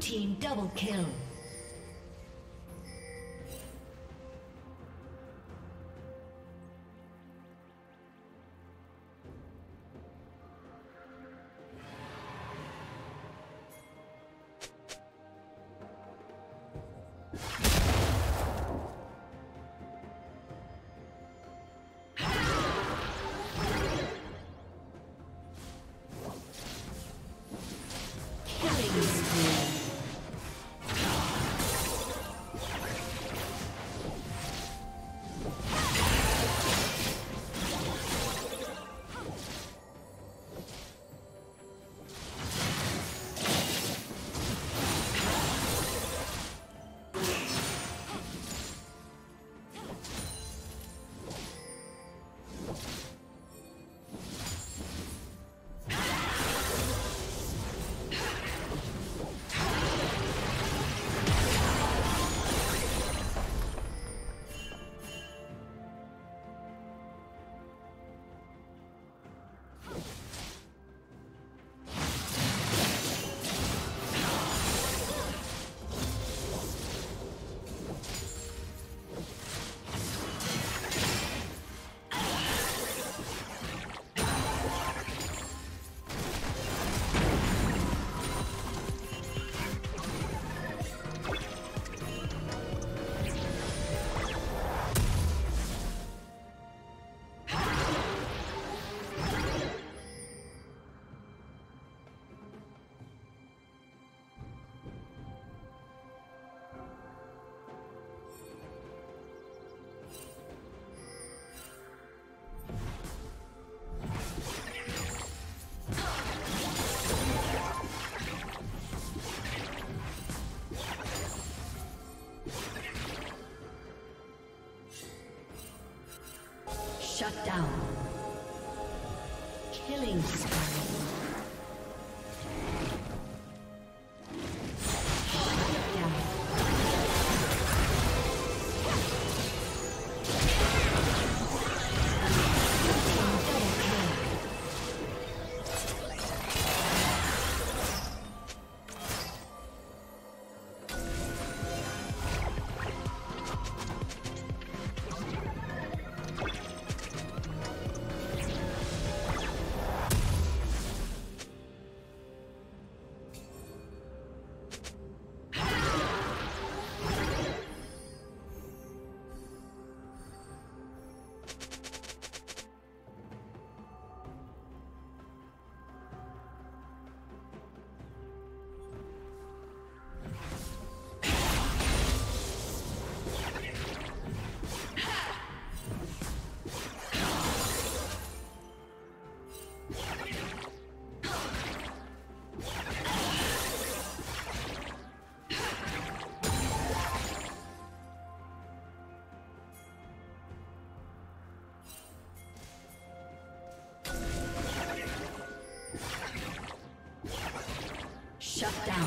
Team double kill. Shut down. Killing spree. Shut down.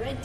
Red